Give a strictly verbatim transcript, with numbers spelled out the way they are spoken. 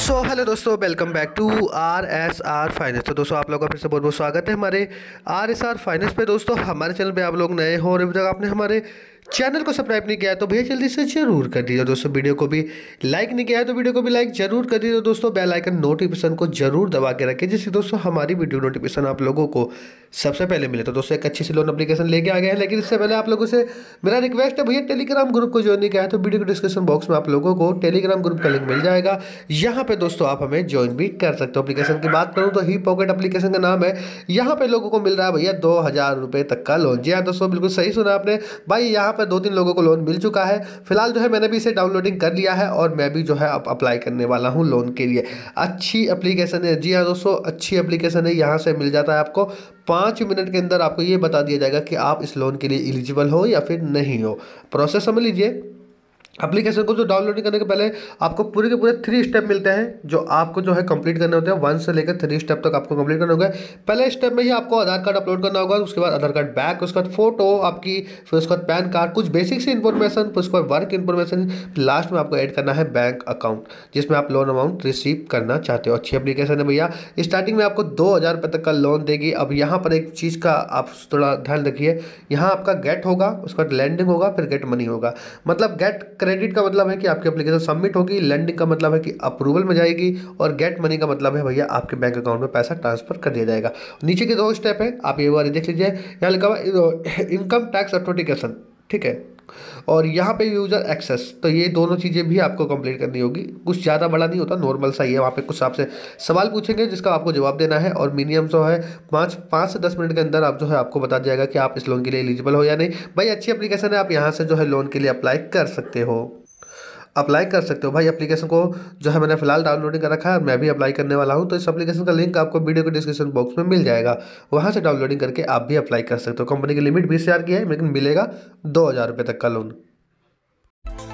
सो so, hello दोस्तों, welcome back to R S R finance. तो दोस्तों आप लोगों का फिर से बहुत बहुत स्वागत है हमारे आर एस आर फाइनेंस पे। दोस्तों हमारे चैनल पे आप लोग नए हो और अभी तक आपने हमारे चैनल को सब्सक्राइब नहीं किया है तो भैया जल्दी से जरूर कर दीजिए। दोस्तों वीडियो को भी लाइक नहीं किया है तो वीडियो को भी लाइक जरूर कर दीजिए। दोस्तों बेल आइकन नोटिफिकेशन को जरूर दबा के रखें जिससे दोस्तों हमारी वीडियो नोटिफिकेशन आप लोगों को सबसे पहले मिले। तो दोस्तों एक अच्छी सी लोन एप्लीकेशन लेके आ गए हैं, लेकिन इससे पहले आप लोगों से मेरा रिक्वेस्ट है, भैया टेलीग्राम ग्रुप को ज्वाइन नहीं किया है तो वीडियो के डिस्क्रिप्शन बॉक्स में आप लोगों को टेलीग्राम ग्रुप का लिंक मिल जाएगा। यहाँ पर दोस्तों आप हमें ज्वाइन भी कर सकते हो। एप्लीकेशन की बात करूँ तो ही पॉकेट एप्लीकेशन का नाम है। यहाँ पर लोगों को मिल रहा है भैया दो हज़ार रुपये तक का लोन। जी हाँ दोस्तों, बिल्कुल सही सुना आपने भाई, यहाँ दो तीन लोगों को लोन मिल चुका है। फिलहाल जो है मैंने भी इसे डाउनलोडिंग कर लिया है और मैं भी जो है अब अप्लाई करने वाला हूँ लोन के लिए। अच्छी एप्लीकेशन है, जी हाँ दोस्तों अच्छी एप्लीकेशन है। यहाँ से मिल जाता है आपको पाँच मिनट के अंदर, आपको ये बता दिया जाएगा कि आप इस लोन के लिए एलिजिबल हो या फिर नहीं हो। प्रोसेस समझ लीजिए। एप्लीकेशन को जो डाउनलोड करने के पहले आपको पूरे के पूरे थ्री स्टेप मिलते हैं जो आपको जो है कंप्लीट करने होते हैं। वन से लेकर थ्री स्टेप तक आपको कंप्लीट करना होगा। पहले स्टेप में ही आपको आधार कार्ड अपलोड करना होगा, उसके बाद आधार कार्ड बैक, उसके बाद फोटो आपकी, फिर उसके बाद पैन कार्ड, कुछ बेसिक सी इन्फॉर्मेशन, उसके बाद वर्क इन्फॉर्मेशन, लास्ट में आपको ऐड करना है बैंक अकाउंट जिसमें आप लोन अमाउंट रिसीव करना चाहते हो। अच्छी एप्लीकेशन है भैया। स्टार्टिंग में आपको दो हज़ार रुपये तक का लोन देगी। अब यहाँ पर एक चीज़ का आप थोड़ा ध्यान रखिए, यहाँ आपका गेट होगा, उसके बाद लैंडिंग होगा, फिर गेट मनी होगा। मतलब गेट क्रेडिट का मतलब है कि आपकी एप्लीकेशन सबमिट होगी, लैंडिंग का मतलब है कि अप्रूवल में जाएगी, और गेट मनी का मतलब है भैया आपके बैंक अकाउंट में पैसा ट्रांसफर कर दिया जाएगा। नीचे के दो स्टेप है, आप ये बारे देख लीजिए। यहाँ लिखा हुआ इनकम टैक्स ऑथेंटिकेशन, ठीक है, और यहाँ पे यूज़र एक्सेस। तो ये दोनों चीज़ें भी आपको कंप्लीट करनी होगी। कुछ ज़्यादा बड़ा नहीं होता, नॉर्मल सा ही है। वहाँ पे कुछ आपसे सवाल पूछेंगे जिसका आपको जवाब देना है, और मिनिमम जो है पाँच पाँच से दस मिनट के अंदर आप जो है आपको बता जाएगा कि आप इस लोन के लिए एलिजिबल हो या नहीं। भाई अच्छी एप्लीकेशन है, आप यहाँ से जो है लोन के लिए अप्लाई कर सकते हो अप्लाई कर सकते हो भाई। एप्लीकेशन को जो है मैंने फिलहाल डाउनलोडिंग कर रखा है और मैं भी अप्लाई करने वाला हूं। तो इस एप्लीकेशन का लिंक आपको वीडियो के डिस्क्रिप्शन बॉक्स में मिल जाएगा, वहां से डाउनलोडिंग करके आप भी अप्लाई कर सकते हो। कंपनी की लिमिट बीस हज़ार की है, लेकिन मिलेगा दो हज़ार रुपये तक का लोन।